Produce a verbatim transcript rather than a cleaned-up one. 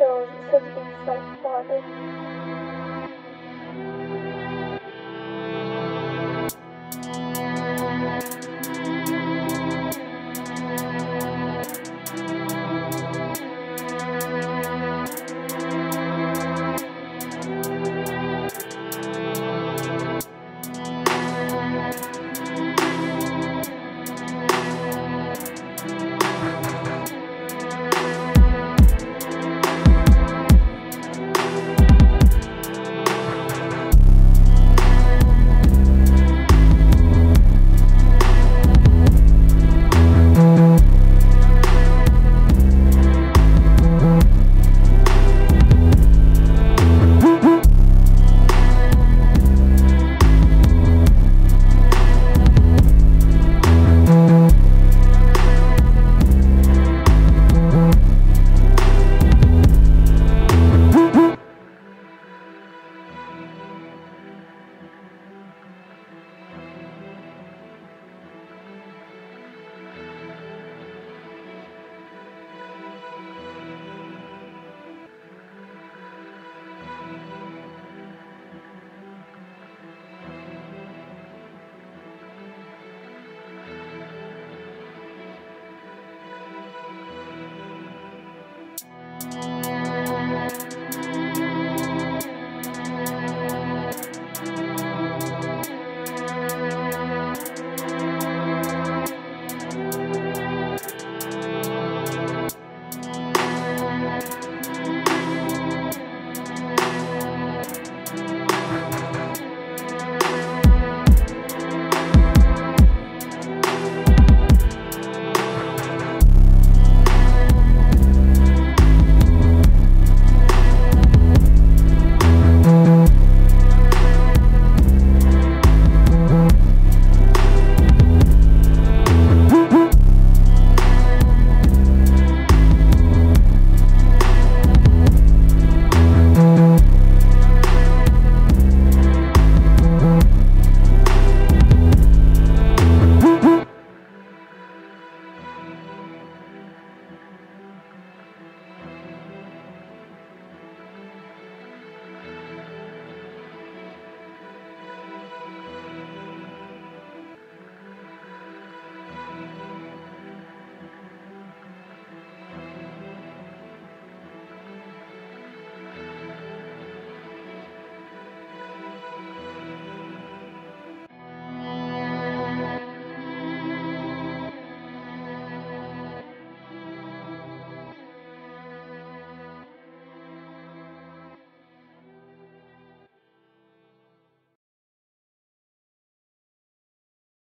shows have been self-taught.